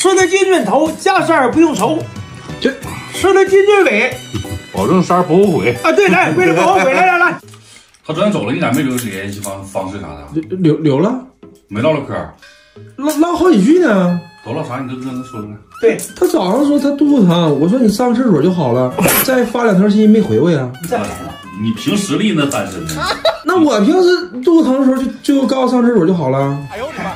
吃了金钻头，加塞儿不用愁；这吃了金钻尾，保证三儿不后悔啊！对，来，为了不后悔，来。他昨天走了，你咋没留个联系方式啥的？留了，没唠唠嗑，唠好几句呢。都唠啥？你都跟他说出来。对他早上说他肚子疼，我说你上个厕所就好了，再发两条信息没回我呀。你凭实力呢，单身呢？那我平时肚子疼的时候就告诉上厕所就好了。哎呦我的妈！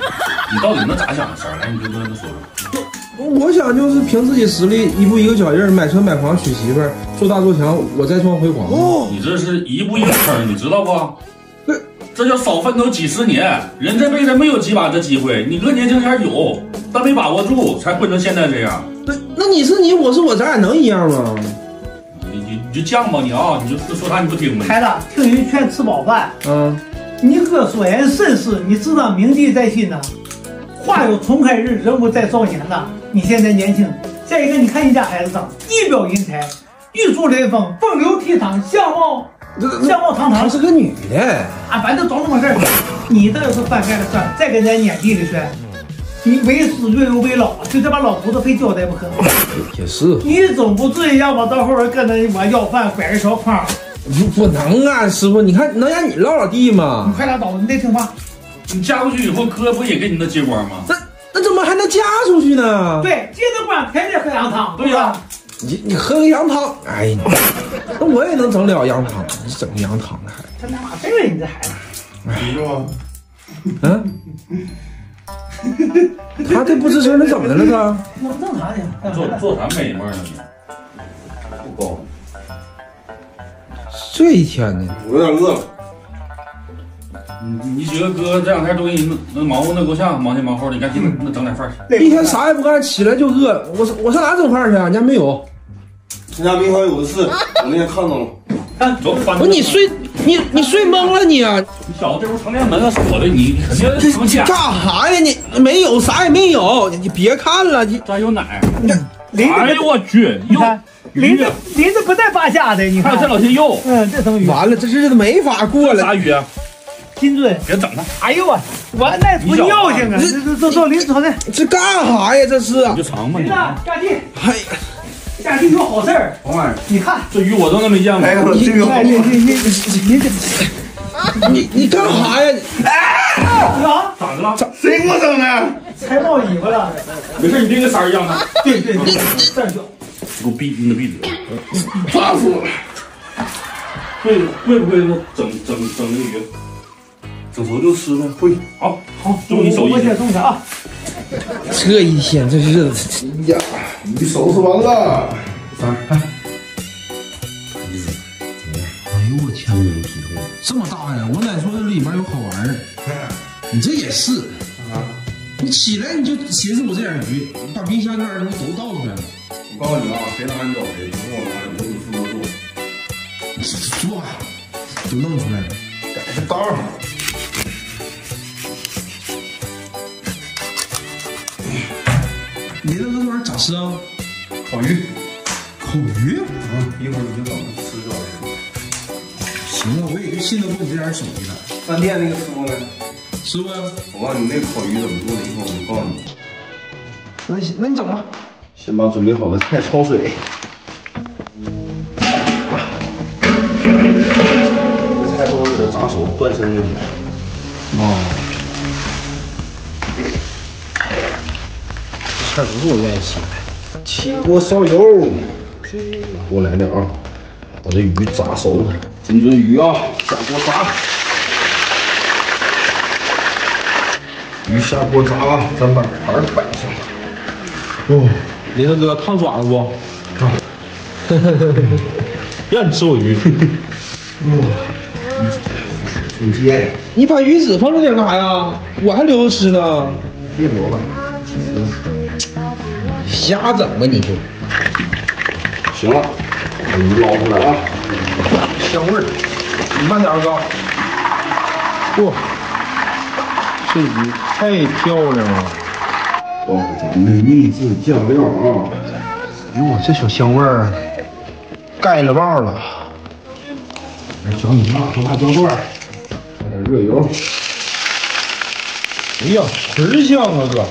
你到底能咋想的事儿？来，你就跟他说说。我想就是凭自己实力，一步一个脚印，买车买房娶媳妇儿，做大做强，我再创辉煌。哦，你这是一步一个坑，你知道不？这叫少奋斗几十年，人这辈子没有几把这机会，你哥年轻前有，但没把握住，才混成现在这样。那你是你，我是我，咱俩能一样吗？你就犟吧，你啊，你就说啥你不听呗。孩子，听人劝，吃饱饭。嗯，你哥所言甚是，你知道铭记在心呐。话有重开日，人无再少年呐。你现在年轻，再一个你看你家孩子长，一表人才，玉树临风，风流倜傥，相貌堂堂，是个女的啊，反正总什么事儿。你这要是犯开了事儿，再跟人家撵地里去，你为死越犹为老，就这把老骨头非交代不可。也是，你总不至于让我到后边跟着我要饭，拐着小筐。不能啊，师傅，你看能让你落老弟吗？你快拉倒，你得听话。你嫁过去以后，哥不也给你那接光吗？那怎么还能嫁出去呢？对，接着光还得喝羊汤，对吧？你喝个羊汤，哎，那我也能整了羊汤，你整个羊汤的孩子，他哪这个你这孩子，你说，他这不吱声，他怎么的了他？那不正常的，做啥美梦呢？不高，这一天呢，我有点饿了。你几个哥这两天都给你那忙活那够呛，忙前忙后的，你赶紧那整点饭去。一天啥也不干，起来就饿。我上哪整饭去啊？你家没有？人家冰箱有的是，我那天看到了。看，走，翻。不，你睡懵了你啊！你小子这屋床帘门啊锁的，你肯定出去干啥呀？你没有啥也没有，你别看了，你这有奶。哎呦我去！你看。林子不在八下的，你看这老些肉，这什么鱼？完了，这日子没法过了。啥鱼啊？金盾，别整了！哎呦我那不尿性啊！这林子，这干啥呀？这是你就尝吧。林子，下地。哎，下地有好事儿。红儿，你看这鱼我都能没见过。你干啥呀？啊！咋的了？谁给我整的？才冒尾巴了。没事，你别跟三儿一样的。对，三儿叫。给我闭嘴！砸死我了！会不会给我整这个鱼？整熟就吃呗。会，好，就你手艺。我先送去啊。这一天这日子，哎呀，你收拾完了。三儿，看。哎呦我天哪，这么大呀！我奶说这里面有好玩的。你这也是啊？你起来你就寻思我这点鱼，你把冰箱那儿都倒出来了。我告诉你啊，谁拿你找谁，不用我拿，我只负责做。做，都弄出来了，改个道儿。你那个玩意儿咋吃啊？烤鱼啊！一会儿你就等着吃烤鱼。行啊，我也就信得过你这点手艺了。饭店那个师傅呢？师傅，我告诉你那烤鱼怎么做的，一会儿我告诉你。那你整吧。先把准备好的菜焯水，这菜都是给它炸熟，断生就行。这菜不是我愿意吃的。起锅烧油，多来点啊！把这鱼炸熟了，金针鱼啊，下锅炸。鱼下锅炸啊，咱把盘摆上。哦。林子哥，烫爪子不？烫、让你吃我鱼。你接，你把鱼籽放这点干啥呀？我还留着吃呢。别留了，瞎整吧你就。行了，把鱼捞出来啊，香味儿。你慢点儿，哥。哇，这鱼太漂亮了。美秘制酱料啊！哎呦，这小香味儿，盖了爆了！来，小米辣、小辣椒段，来点热油。哎呀，纯香啊，哥！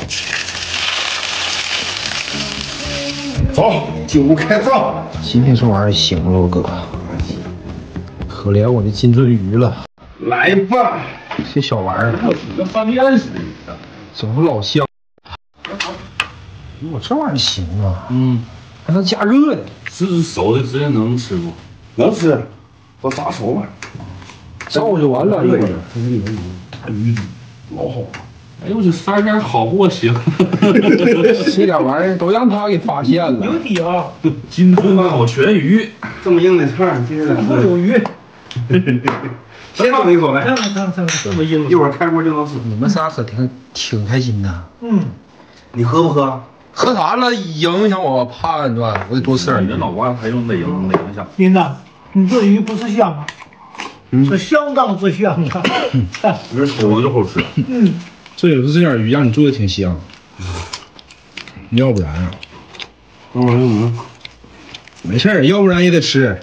走，进屋开饭。今天这玩意儿行了，我哥。可怜我这金鳟鱼了。来吧，这小玩意儿跟饭店似的，怎么老香？我这玩意儿行啊，嗯，还能加热的。是熟的直接能吃不？能吃，都炸熟了，照就完了。热一点，鱼老好了。 哎呦，这三件好货行，这点玩意儿都让他给发现了。有底啊，金鳟烤全鱼，这么硬的菜，这是不有鱼。先尝一口来，尝，这么硬，一会儿开锅就能吃。你们仨可挺开心的。嗯，你喝不喝？喝啥了？影响我判断，我得多吃点。你这老瓜还用得影响？林子，你这鱼不是香吗？是相当之香啊！有点口，有点好吃。嗯。 这也是这点鱼让你做的挺香，要不然啊，要不然干嘛？没事儿，要不然也得吃，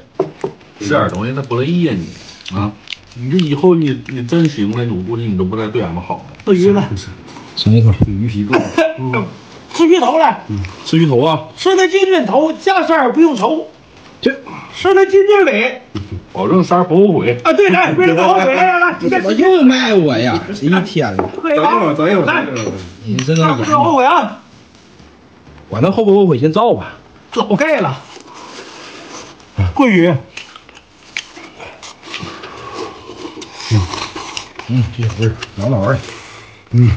吃点东西他不乐意呀你啊！你这以后你真行了，我估计你都不再对俺们好了。吃鱼了，尝一口，鱼皮够了。吃鱼头了，吃鱼头啊！吃那金鳟头，加三儿不用愁。这吃那金鳟尾，保证三儿不后悔啊！对，来，为了不后悔，来，怎么又卖我呀？这一天了。 等一会儿，来，你真的不后悔啊？我那后不后悔先造吧，老盖了。桂鱼，嗯，这味儿老老味儿，嗯。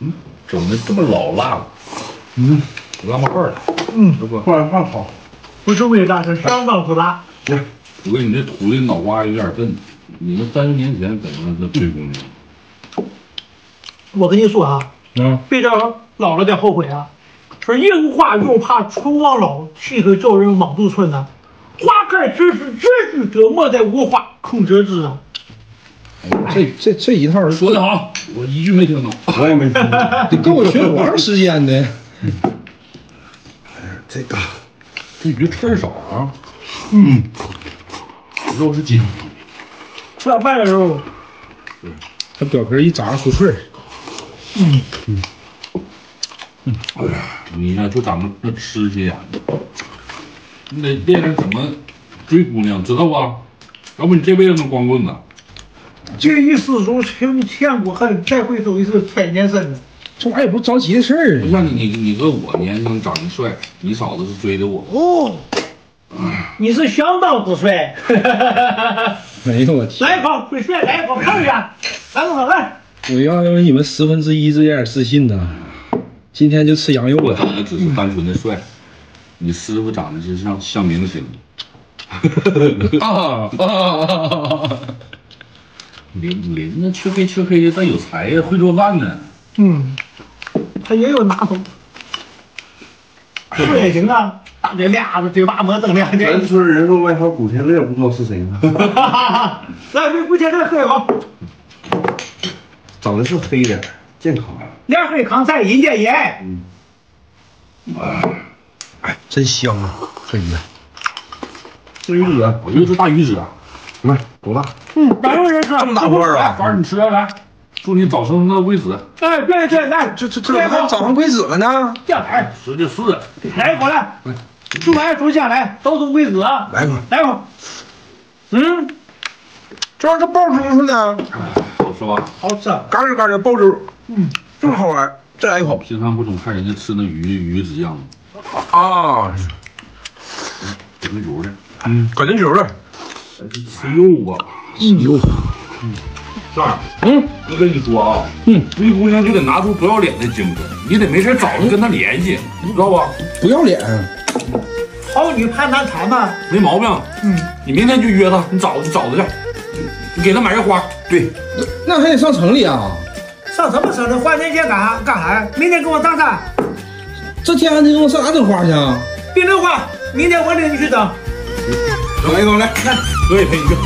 嗯，整的这么老辣了，嗯，辣冒泡了，嗯，换好，不是味辣，是相当之辣。来。 我跟你这土的脑瓜有点笨，你们30年前怎么这推工的？我跟你说啊，别着老了得后悔啊。说人话又怕春光老，气候叫人往度寸呐。花开之时，知遇者莫待无话，空折枝啊。这一套说的好，我一句没听懂，我也没听懂，你跟我学多长时间呢？这鱼刺儿少啊，嗯。 肉是筋，吃点饭的时候，它表皮一炸酥脆。嗯嗯嗯，哎呀，你呀就咱们这吃去呀，你得练练怎么追姑娘，知道吧？要不你这辈子能光棍子。这一失足成千古恨，再回首亦是百年身。这玩意儿也不着急的事儿。不像你哥我年轻长得帅，你嫂子是追的我。哦。 你是相当之帅，没有我来一口，鬼帅来一口，看一下，来口来。我要有你们1/10这点自信呢，今天就吃羊肉了。我只是单纯的帅，你师傅长得就像明星。啊！林那黢黑的，但有才呀，会做饭呢。嗯，他也有拿头，这也行啊。 这俩子嘴巴磨锃亮的，全村人都外号古天乐，不知道是谁呢。来杯古天乐喝一口。长得是黑点，健康。脸黑扛菜，人见人。嗯。哎，真香啊！这鱼，这鱼褶，我就这大鱼褶，来多大？嗯，哪有人吃这么大块啊？反正你吃来，祝你早生贵子。哎，对，来，这还早生贵子了呢。下台，吃就是，来一口来。 猪排猪下来，早生贵子啊！来口，嗯，这玩意儿爆珠似的，好吃吧？好吃，嘎吱嘎吱爆珠，嗯，这么好玩，再来一口。平常不总看人家吃那鱼子样子啊，滚球的，嗯，滚球的，吃肉啊，吃肉，嗯，这样，嗯，哥跟你说啊，嗯，追姑娘就得拿出不要脸的精神，你得没事找人跟她联系，你知道吧？不要脸。 好女攀谈谈吧，没毛病。嗯，你明天就约她，你找她去，你给她买个花。对，那还得上城里啊？上什么城里？花天街干啥？明天给我上山。这天还得给我上哪整花去啊？冰溜花，明天我领你去整。来一口来，哥也陪你去。